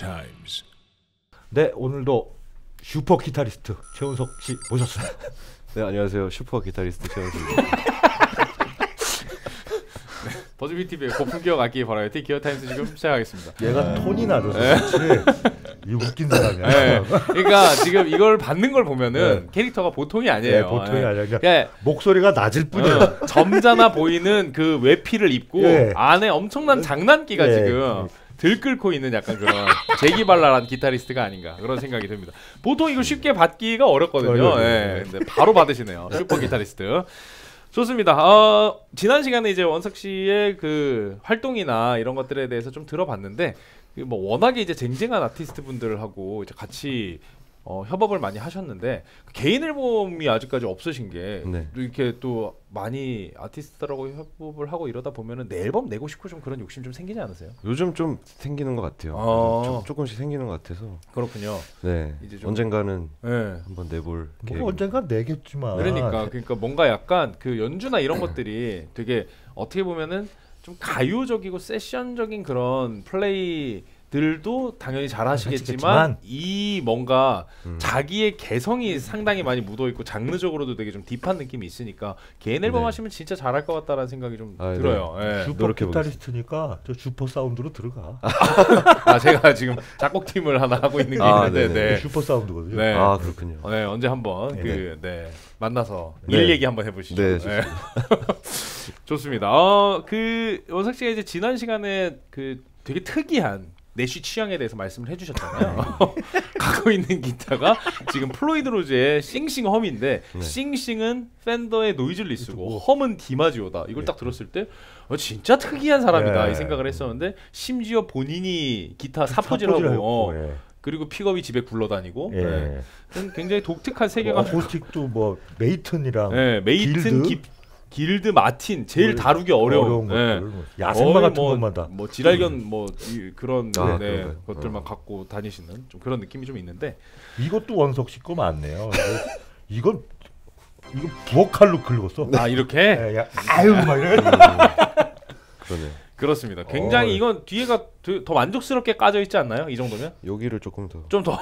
타임스. 네, 오늘도 슈퍼 기타리스트 최은석 씨 모셨습니다. 네, 안녕하세요. 슈퍼 기타리스트 최은석입니다. 버즈비 TV의 고품 기억 악기 버라이어티 기어 타임스 지금 시작하겠습니다. 얘가 톤이 낮아서 그렇지. 이 웃긴 사람이야. 네. 그러니까 지금 이걸 받는 걸 보면은 네. 캐릭터가 보통이 아니에요. 네, 보통이 네. 아니에요. 그러니까 목소리가 낮을 뿐이에요. 네. 점잖아 보이는 그 외피를 입고 네. 안에 엄청난 장난기가 네. 지금 들끓고 있는 약간 그런 재기발랄한 기타리스트가 아닌가 그런 생각이 듭니다. 보통 이거 쉽게 받기가 어렵거든요. 네. 근데 바로 받으시네요. 슈퍼 기타리스트. 좋습니다. 지난 시간에 이제 원석 씨의 그 활동이나 이런 것들에 대해서 좀 들어봤는데. 뭐 워낙에 이제 쟁쟁한 아티스트 분들하고 이제 같이 협업을 많이 하셨는데 개인 앨범이 아직까지 없으신 게 네. 이렇게 또 많이 아티스트라고 협업을 하고 이러다 보면은 내 앨범 내고 싶고 좀 그런 욕심 좀 생기지 않으세요? 요즘 좀 생기는 것 같아요. 조금씩 생기는 것 같아서. 그렇군요. 네. 이제 좀 언젠가는 네. 한번 내볼. 뭐 언젠가 내겠지만. 그러니까 뭔가 약간 그 연주나 이런 것들이 되게 어떻게 보면은. 좀 가요적이고 세션적인 그런 플레이들도 당연히 잘하시겠지만 이 뭔가 자기의 개성이 상당히 많이 묻어있고 장르적으로도 되게 좀 딥한 느낌이 있으니까 개인 앨범 네. 하시면 진짜 잘할 것 같다라는 생각이 좀 들어요. 네. 네. 슈퍼 기타리스트니까 저 슈퍼 사운드로 들어가. 아 제가 지금 작곡팀을 하나 하고 있는 게 있는데 네. 슈퍼 사운드거든요. 네. 아 그렇군요. 네 언제 한번 네. 그 네. 만나서 네. 일 얘기 한번 해보시죠. 네. 네. 좋습니다. 그 원석 씨가 이제 지난 시간에 그 되게 특이한 내쉬 취향에 대해서 말씀을 해주셨잖아요. 갖고 있는 기타가 지금 플로이드 로즈의 싱싱 험인데 네. 싱싱은 펜더의 노이즈를 쓰고 험은 디마지오다. 이걸 네. 딱 들었을 때 진짜 특이한 사람이다 네. 이 생각을 했었는데 심지어 본인이 기타 사포질하고 예. 그리고 픽업이 집에 굴러다니고 예. 네. 굉장히 독특한 세계관. 어쿠스틱도 뭐 메이튼이랑 네. 메이튼 길드 마틴 제일 다루기 어려운 것들 네. 야생마 같은 것만 다 뭐 지랄견 뭐 그런 아, 네, 것들만 갖고 다니시는 좀 그런 느낌이 좀 있는데 이것도 원석씨 거 맞네요. 이건 부엌칼로 긁었어. 아 이렇게? 네, 아유 막 이래. 그러네. 그렇습니다. 굉장히 이건 뒤에가 더 만족스럽게 까져 있지 않나요? 이 정도면? 여기를 조금 더 좀 더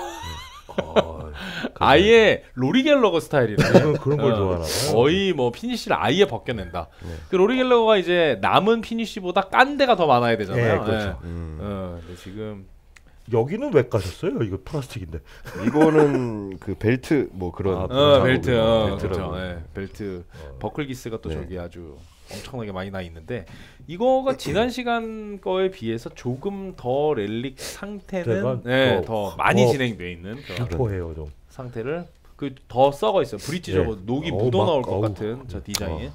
아예 로리 갤러거 스타일이라는 그런 걸 좋아하나 봐요. 거의 뭐 피니쉬를 아예 벗겨낸다. 네. 그 로리 갤러거가 이제 남은 피니쉬보다 깐 데가 더 많아야 되잖아요. 네, 그렇죠. 네. 근데 지금 여기는 왜 까셨어요? 이거 플라스틱인데. 이거는 그 벨트 뭐 그런. 벨트라고. 그렇죠. 네. 벨트 버클 기스가 또 네. 저기 아주 엄청나게 많이 나 있는데 이거가 지난 시간 거에 비해서 조금 더 렐릭 상태는 네, 더 많이 진행돼 있는 슈퍼해요 좀 상태를 그 더 썩어 있어. 브릿지 네. 저거 녹이 묻어 나올 것 같은 저 디자인.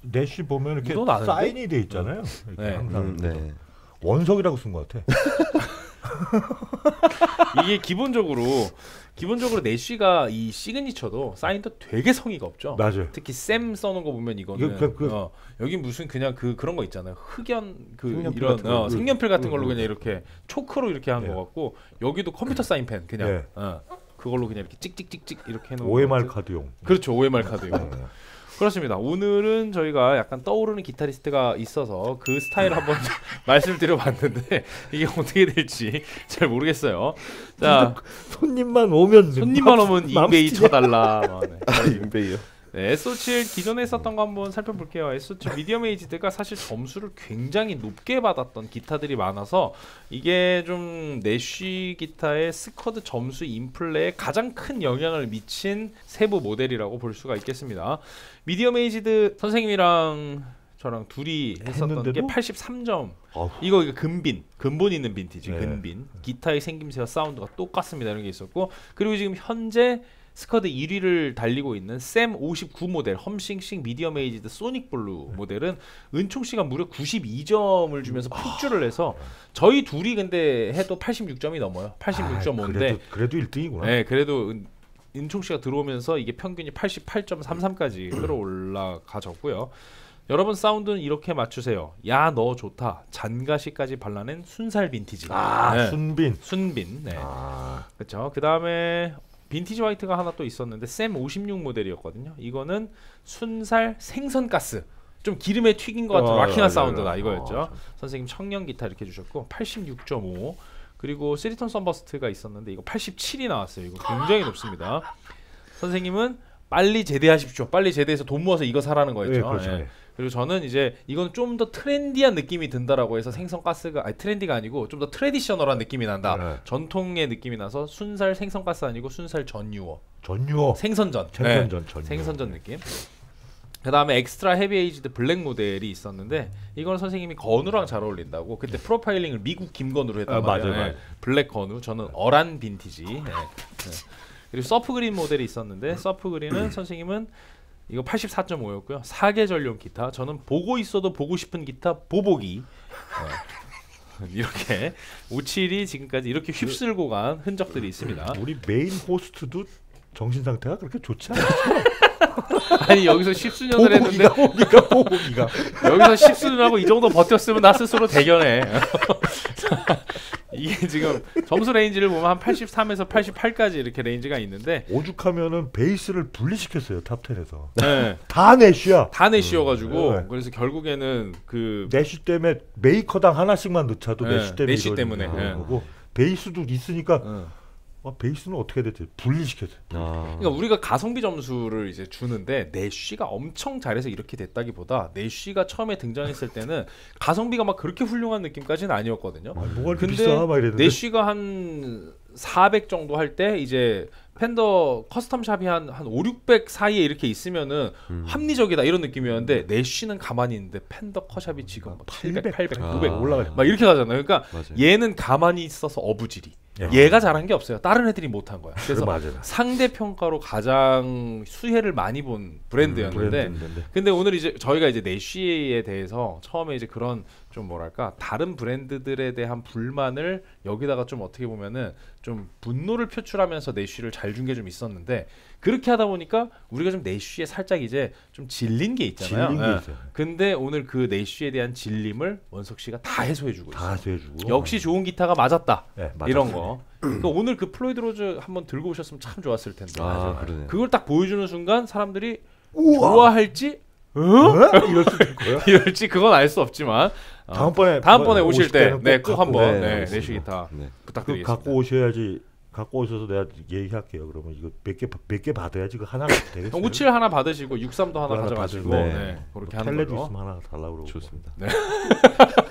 내쉬 보면 이렇게 사인이 돼 있잖아요. 이렇게 네. 항상 네. 원석이라고 쓴 것 같아. 이게 기본적으로 내쉬가 이 시그니처도 사인도 되게 성의가 없죠. 맞아요. 특히 샘 써놓은 거 보면 이거는 여기 무슨 그냥 그런 거 있잖아요. 흑연 이런 색연필 같은 걸로 그냥 이렇게 초크로 이렇게 한 거 같고 여기도 컴퓨터 사인펜 그냥 그걸로 그냥 이렇게 찍찍찍찍 이렇게 해놓은 OMR 카드용. 그렇죠. OMR 카드용. 그렇습니다. 오늘은 저희가 약간 떠오르는 기타리스트가 있어서 그 스타일 한번 말씀드려봤는데 이게 어떻게 될지 잘 모르겠어요. 자 손님만 오면 잉베이 쳐달라. 잉베이요. 네, S67 기존에 썼던 거 한번 살펴볼게요. S67 미디엄 에이지드가 사실 점수를 굉장히 높게 받았던 기타들이 많아서 이게 좀 내쉬 기타의 스쿼드 점수 인플레에 가장 큰 영향을 미친 세부 모델이라고 볼 수가 있겠습니다. 미디엄 에이지드 선생님이랑 저랑 둘이 했었던 게 83점. 이거 금빈, 근본 있는 빈티지 네. 금빈. 기타의 생김새와 사운드가 똑같습니다. 이런 게 있었고 그리고 지금 현재 스쿼드 1위를 달리고 있는 SAM-59 모델 험싱싱 미디엄 에이지드 소닉 블루 모델은 은총씨가 무려 92점을 주면서 폭주를 해서 저희 둘이 근데 해도 86점이 넘어요. 86.5인데 그래도 1등이구나. 네, 그래도 은총씨가 들어오면서 이게 평균이 88.33까지 끌어올라가졌고요. 여러분 사운드는 이렇게 맞추세요. 야 너 좋다. 잔가시까지 발라낸 순살 빈티지. 네. 순빈. 네. 그렇죠. 그 다음에 빈티지 화이트가 하나 또 있었는데 SAM-56 모델이었거든요. 이거는 순살 생선가스 좀 기름에 튀긴 것 같은 마키나 사운드다 이거였죠. 선생님 청년 기타 이렇게 주셨고 86.5 그리고 3톤 선버스트가 있었는데 이거 87이 나왔어요. 이거 굉장히 높습니다. 선생님은 빨리 제대하십시오. 빨리 제대해서 돈 모아서 이거 사라는 거였죠. 네, 그렇죠. 네. 그리고 저는 이제 이건 좀 더 트렌디한 느낌이 든다라고 해서 생선가스가 아니 트렌디가 아니고 좀 더 트래디셔널한 느낌이 난다. 네. 전통의 느낌이 나서 순살 생선가스 아니고 순살 전유어. 전유어. 생선전. 생선전. 네. 생선전 느낌. 그 다음에 엑스트라 헤비 에이지드 블랙 모델이 있었는데 이건 선생님이 건우랑 잘 어울린다고 그때 프로파일링을 미국 김건우로 했단 말이에요. 맞아요. 네. 블랙 건우. 저는 어란 빈티지. 네. 네. 그리고 서프그린 모델이 있었는데 서프그린은 선생님은 이거 84.5였고요. 4계절용 기타. 저는 보고 있어도 보고 싶은 기타 보보기. 이렇게 57이 지금까지 이렇게 휩쓸고 간 흔적들이 있습니다. 우리 메인 호스트도 정신 상태가 그렇게 좋지 않죠? 아니 여기서 10수년을 했는데 보보기가 여기서 10수년하고 이 정도 버텼으면 나 스스로 대견해. 이게 지금 점수 레인지를 보면 한 83에서 88까지 이렇게 레인지가 있는데 오죽하면은 베이스를 분리시켰어요 탑10에서. 네. 다 내쉬야. 다 내쉬여가지고 네. 그래서 결국에는 그 내쉬 때문에 메이커당 하나씩만 넣자도 네. 내쉬 때문에 그러고 네. 베이스도 있으니까. 베이스는 어떻게 됐지? 분리시켰어. 아. 그러니까 우리가 가성비 점수를 이제 주는데 내쉬가 엄청 잘해서 이렇게 됐다기보다 내쉬가 처음에 등장했을 때는 가성비가 막 그렇게 훌륭한 느낌까지는 아니었거든요. 아, 뭐가 근데 비싸? 막 이랬는데 내쉬가 한 400 정도 할 때 이제 팬더 커스텀샵이 한 5,600 사이에 이렇게 있으면은 합리적이다 이런 느낌이었는데 내쉬는 가만히 있는데 팬더 커샵이 지금 700, 800, 900 올라가요. 막 이렇게 가잖아요. 그러니까 맞아요. 얘는 가만히 있어서 어부질이. 얘가 잘한 게 없어요. 다른 애들이 못한 거야. 그래서 상대 평가로 가장 수혜를 많이 본 브랜드였는데, 근데 오늘 이제 저희가 이제 내쉬에 대해서 처음에 이제 그런 좀 뭐랄까 다른 브랜드들에 대한 불만을 여기다가 좀 어떻게 보면은 좀 분노를 표출하면서 내쉬를 잘 준 게 좀 있었는데 그렇게 하다 보니까 우리가 좀 내쉬에 살짝 이제 좀 질린 게 있잖아요. 질린 게 있어요. 근데 오늘 그 내쉬에 대한 질림을 원석 씨가 다 해소해주고 있어요. 다 해소해주고. 역시 좋은 기타가 맞았다. 네, 이런 거. 그러니까 오늘 그 플로이드 로즈 한번 들고 오셨으면 참 좋았을 텐데. 아, 그러네. 그걸 딱 보여주는 순간 사람들이 우와. 좋아할지 이럴지 그건 알 수 없지만 다음번에 오실 때 네, 꼭 한번 내쉬 기타 부탁드리겠습니다. 갖고 오셔야지. 갖고 오셔서 내가 얘기할게요. 그러면 이거 몇 개 받아야지 그 하나가 되겠어요. 57 하나 받으시고 63도 하나 가져가시고 네. 네. 그렇게 하는 걸로. 텔레도 있으면 하나 달라고 그러고. 좋습니다. 네.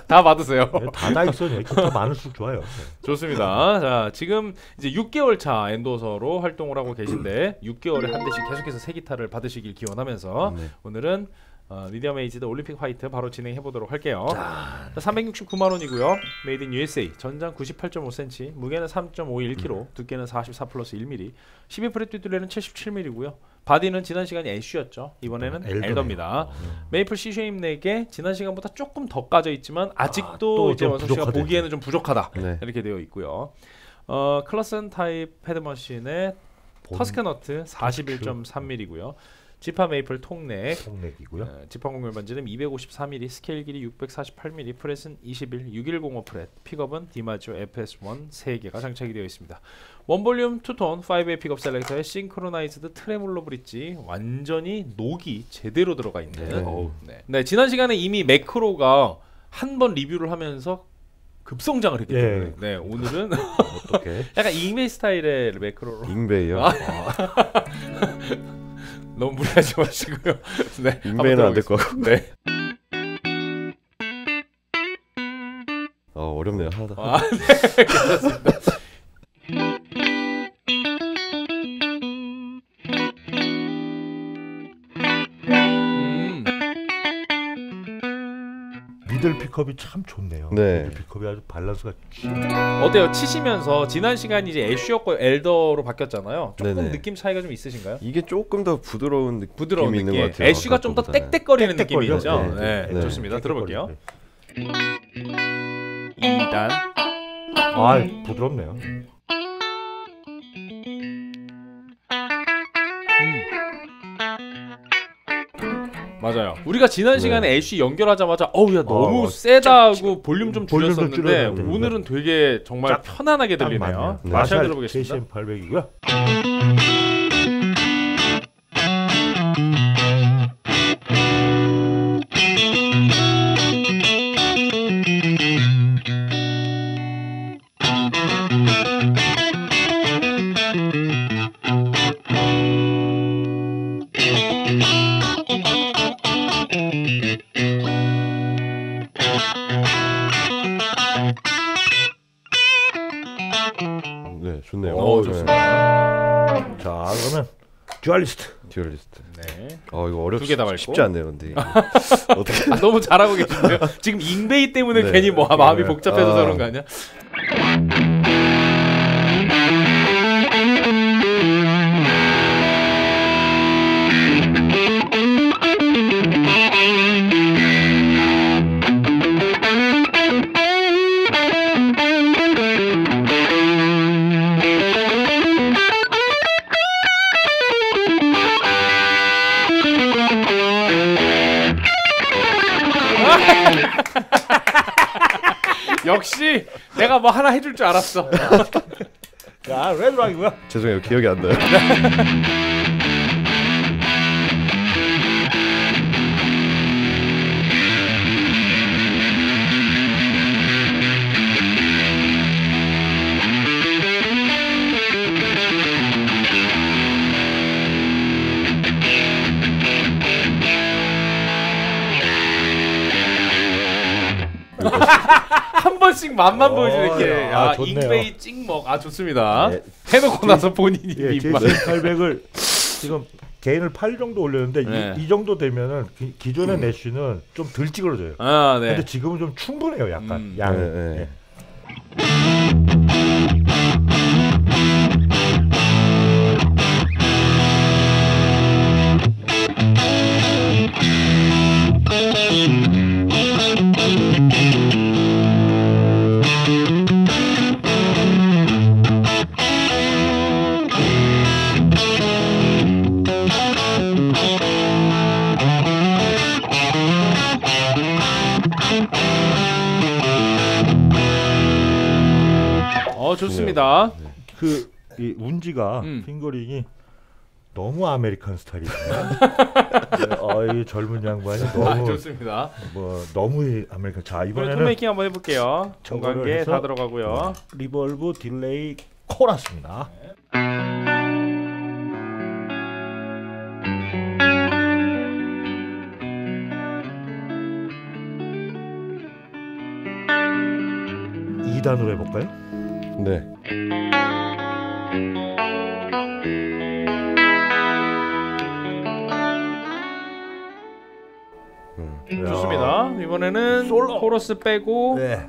다 받으세요. 네, 다 나있어요. 더 많을수록 좋아요. 네. 좋습니다. 자, 지금 이제 6개월 차 엔도서로 활동을 하고 계신데 6개월에 한 대씩 계속해서 새 기타를 받으시길 기원하면서 네. 오늘은 미디엄 에이지드 올림픽 화이트 바로 진행해 보도록 할게요. 자, 369만원이고요 메이드 인 USA. 전장 98.5cm, 무게는 3.51kg, 두께는 44+1mm, 12프렛 듀듈레는 77mm고요 바디는 지난 시간에 애쉬였죠. 이번에는 엘더입니다. 메이플 C쉐임 4개, 지난 시간보다 조금 더 까져 있지만 아직도 이제 원석 씨가 보기에는 좀 부족하다. 네. 이렇게 되어 있고요. 클러슨 타입 패드머신의 터스크너트 41.3mm고요 지파 메이플 통넥, 지판 공열 반지름 253mm, 스케일 길이 648mm, 프렛은 21, 6105 프렛, 픽업은 디마지오 FS1 3개가 장착이 되어 있습니다. 원볼륨 투톤 5의 픽업 셀렉터에 싱크로나이즈드 트레몰로 브릿지, 완전히 녹이 제대로 들어가 있는. 네. 네. 네, 지난 시간에 이미 매크로가 한번 리뷰를 하면서 급성장을 했기 때문에 네, 오늘은 어떻게? 약간 잉베이 스타일의 매크로로. 잉베이요? 아. 너무 무리하지 마시고요. 네, 인베이는 안 될 것 같고. 네. 어렵네요. 하다. 네, 괜찮습니다. 미들 픽업이 참 좋네요. 네. 미들 픽업이 아주 밸런스가 어때요? 치시면서 지난 시간 이제 애쉬였고 엘더로 바뀌었잖아요. 조금 네네. 느낌 차이가 좀 있으신가요? 이게 조금 더 부드러운 느낌이 있는 것 같아요. 애쉬가 좀 더 땡땡거리는 느낌이 있죠. 네, 네. 좋습니다. 네. 들어볼게요. 일단 아, 부드럽네요. 맞아요. 우리가 지난 시간에 애쉬 연결하자마자 어우야 너무 세다고 볼륨 좀 줄였었는데 오늘은 되게 정말 편안하게 들리네요. 다시 한번 들어보겠습니다. KCM800이고요. 듀얼리스트. 네. 이거 어렵지. 쉽지 않네요, 근데. 어떻게? 너무 잘하고 계신데요. 지금 잉베이 때문에 네, 괜히 뭐 마음이 복잡해서 그런 거 아니야? 역시 내가 뭐 하나 해줄 줄 알았어. 자, 레드락이고요. 죄송해요, 기억이 안 나요. 한 번씩 맛만 보여주는 게 잉베이 찍먹 좋습니다. 네. 해놓고 나서 본인이 입맛. 예, 800을 지금 개인을 8 정도 올렸는데 네. 이 정도 되면은 기존의 내쉬는 좀 덜 찌그러져요. 네. 근데 지금은 좀 충분해요, 약간 양은. 네. 좋습니다. 네. 이 운지가 핑거링이 너무 아메리칸 스타일이에요. 이 젊은 양반이 너무 좋습니다. 너무 아메리칸. 자, 이번에는 톤메이킹 한번 해볼게요. 정관계 다 들어가고요. 네. 리벌브, 딜레이, 코러스입니다. 네. 단으로 해볼까요? 네. 좋습니다. 이번에는 솔로. 코러스 빼고. 네.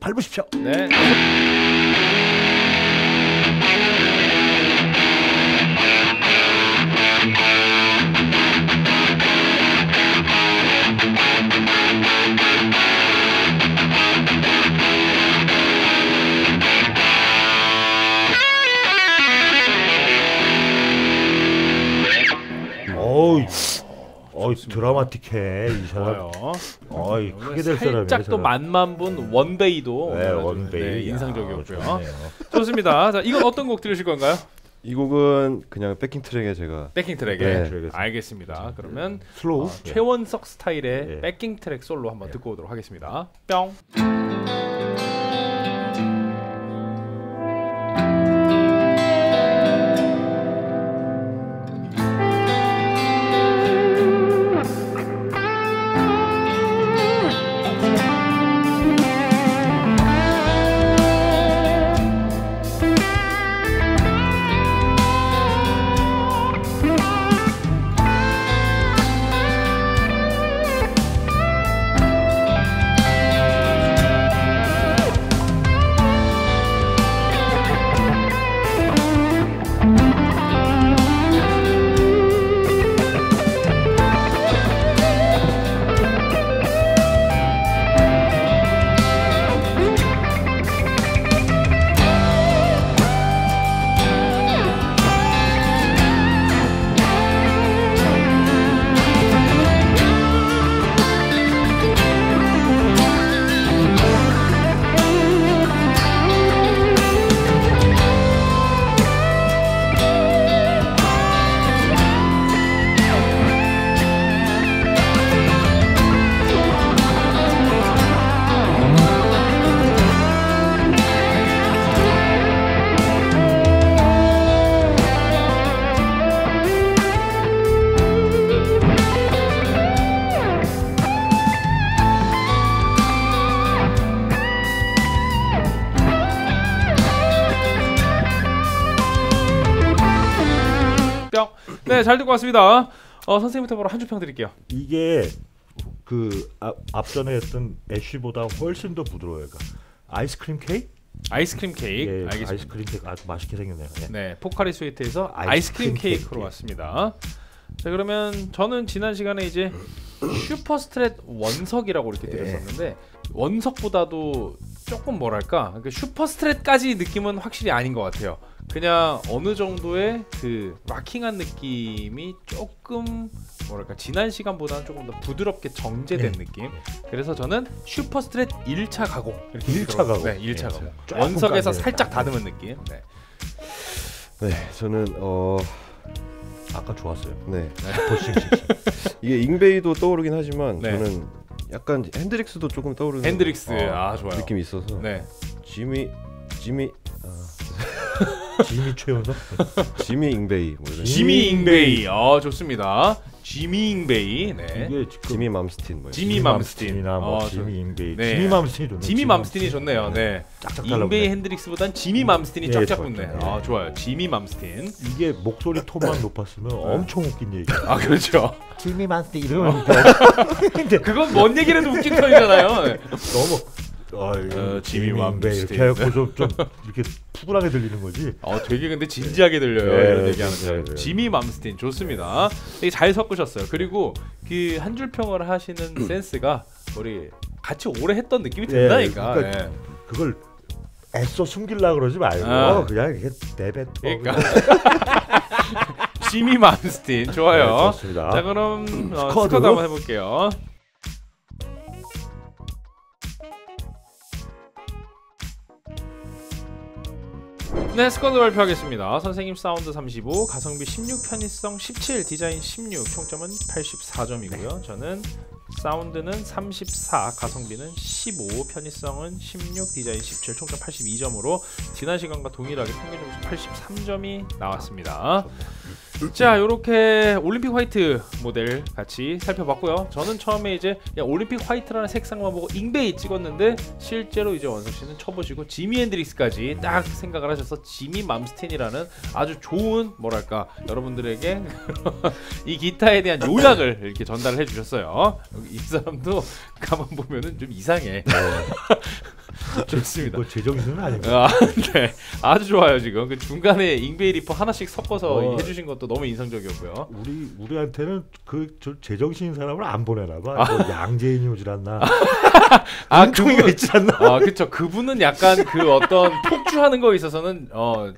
밟으십시오. 네. 드라마틱해 이 사람. 크게 될 사람이에요. 살짝 또 만만 본 원베이도 원베이 인상적이었고요. 좋습니다. 자, 이건 어떤 곡 들으실 건가요? 이 곡은 그냥 백킹 트랙에 제가 네. 알겠습니다. 그러면 슬로우 최원석 스타일의 백킹 트랙 솔로 한번 듣고 오도록 하겠습니다. 뿅. 네, 잘 듣고 왔습니다. 선생님부터 바로 한 줄 평 드릴게요. 이게 그 앞전에 했던 애쉬보다 훨씬 더 부드러워요. 그러니까 아이스크림 케이크? 아이스크림 케이크. 예, 알겠습니다. 아이스크림 케이크 아주 맛있게 생겼네요. 예. 네, 포카리 스웨이트에서 아이스크림 케이크로 왔습니다. 자, 그러면 저는 지난 시간에 이제 슈퍼스트랫 원석이라고 이렇게 드렸었는데, 예, 원석보다도 조금 뭐랄까, 그러니까 슈퍼스트랫까지 느낌은 확실히 아닌 것 같아요. 그냥 어느 정도의 그 마킹한 느낌이 조금 뭐랄까, 지난 시간보다는 조금 더 부드럽게 정제된, 네, 느낌. 그래서 저는 슈퍼스트랫 1차 가공 이렇게 1차 가공. 네, 1차 가공. 원석에서 살짝 다듬은 느낌. 네, 네, 저는 아까 좋았어요. 네, 이게 잉베이도 떠오르긴 하지만, 네, 저는 약간 헨드릭스도 조금 떠오르는. 헨드릭스 아 좋아요. 느낌이 있어서. 네, 지미 최은석? 지미 잉베이. 지미 잉베이. 아 좋습니다. 지미 잉베이. 네. 이게 지미 맘스틴 뭐예요? 지미 맘스틴이나 뭐 지미 잉베이. 지미 맘스틴이 좋네요. 지미 맘스틴이 좋네요. 네. 짝짝 달라붙네. 잉베이 헨드릭스보단 지미 맘스틴이 쫙쫙 붙네. 아 좋아요. 지미 맘스틴. 이게 목소리 톤만 높았으면 엄청 웃긴 얘기. 아 그렇죠. 지미 맘스틴 이러면 그건 뭔 얘기를 해도 웃긴 톤이잖아요. 너무. 지미 맘스틴 이렇게 좀 이렇게 푸근하게 들리는 거지. 되게 근데 진지하게 들려요. 예, 이런 얘기하는 거. 지미 맘스틴 좋습니다. 되게 잘 섞으셨어요. 그리고 그 한 줄 평을 하시는 센스가 우리 같이 오래 했던 느낌이 든다니까. 예, 그러니까 예. 그걸 애써 숨기려고 그러지 말고 그냥 이렇게 내뱉어. 그러니까. 지미 맘스틴 좋아요. 네, 자 그럼 스쿼드 한번 해볼게요. 네, 스쿼드 발표하겠습니다. 선생님 사운드 35, 가성비 16, 편의성 17, 디자인 16, 총점은 84점이고요. 저는 사운드는 34, 가성비는 15, 편의성은 16, 디자인 17, 총점 82점으로 지난 시간과 동일하게 평균 점수 83점이 나왔습니다. 자, 요렇게 올림픽 화이트 모델 같이 살펴봤고요. 저는 처음에 이제 올림픽 화이트라는 색상만 보고 잉베이 찍었는데 실제로 이제 원석 씨는 쳐보시고 지미 헨드릭스까지 딱 생각을 하셔서 지미 맘스틴이라는 아주 좋은 뭐랄까 여러분들에게 이 기타에 대한 요약을 이렇게 전달을 해주셨어요. 이 사람도 가만 보면은 좀 이상해. 좋습니다. 뭐 제정신은 아닌가요? 네, 아주 좋아요. 지금 그 중간에 잉베이 리퍼 하나씩 섞어서 해주신 것도 너무 인상적이었고요. 우리한테는 그 제정신인 사람을 안 보내나봐. 뭐 양재인이 오질 않나? 그분이 있지 않나? 그렇죠. 그분은 약간 그 어떤 폭주하는 거에 있어서는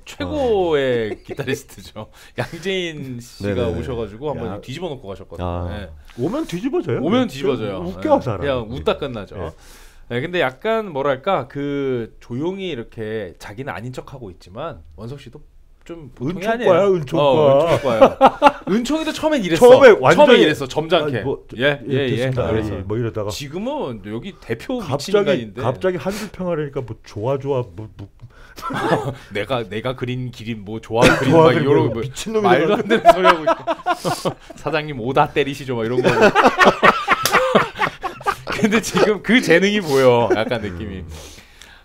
최고의 기타리스트죠. 양재인 씨가 네네. 오셔가지고 한번 뒤집어놓고 가셨거든요. 네. 오면 뒤집어져요? 오면 뒤집어져요. 웃겨 사람. 그냥 웃다 끝나죠. 네. 네, 근데 약간 뭐랄까 그 조용히 이렇게 자기는 아닌 척하고 있지만 원석 씨도 좀 보통이 아니에요. 은총과야. 은총이도 처음엔 이랬어. 처음에 이랬어. 점잖게. 예예예. 그래서 뭐 이러다가 지금은 여기 대표 미친 인간인데 갑자기 한 줄 평하려니까 뭐 좋아 뭐 내가 그린 길인 뭐 좋아 그린 막 이런 뭐 미친놈이 말도 안 되는 소리 하고 있고 사장님 오다 때리시죠 막 이런 거. 근데 지금 그 재능이 보여. 약간 느낌이.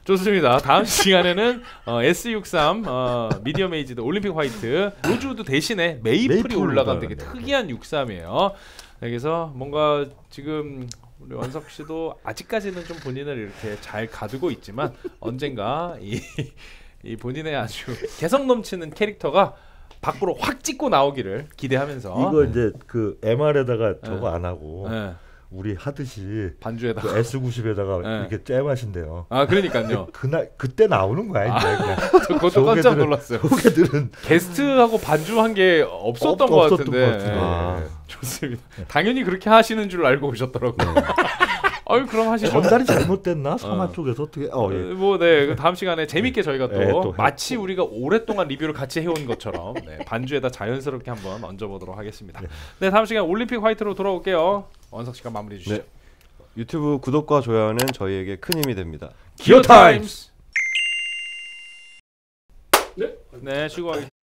좋습니다. 다음 시간에는 S63 미디엄 에이지드 올림픽 화이트 로즈우드 대신에 메이플이 올라간 되게 특이한 63이에요. 그래서 뭔가 지금 우리 원석 씨도 아직까지는 좀 본인을 이렇게 잘 가두고 있지만 언젠가 이 본인의 아주 개성 넘치는 캐릭터가 밖으로 확 찍고 나오기를 기대하면서 이거 이제 그 MR에다가 저거 안 하고 우리 하듯이 반주에다가 그 S90에다가 네. 이렇게 잼하신대요. 그러니까요. 그날 그때 나오는 거야 이제. 그것도 깜짝 놀랐어요. 걔들은 게스트하고 반주한 게 없었던 것 같은데. 네. 좋습니다. 네. 당연히 그렇게 하시는 줄 알고 오셨더라고요. 아유 그럼 하시죠. 전달이 잘못됐나? 사마 쪽에서 어떻게? 예. 뭐네 다음 시간에 재밌게 저희가 또 마치 우리가 오랫동안 리뷰를 같이 해온 것처럼 반주에다 자연스럽게 한번 얹어보도록 하겠습니다. 네 다음 시간 올림픽 화이트로 돌아올게요. 원석 씨가 마무리해 주시죠. 네. 유튜브 구독과 좋아요는 저희에게 큰 힘이 됩니다. 기어 타임스. 네, 수고하셨습니다.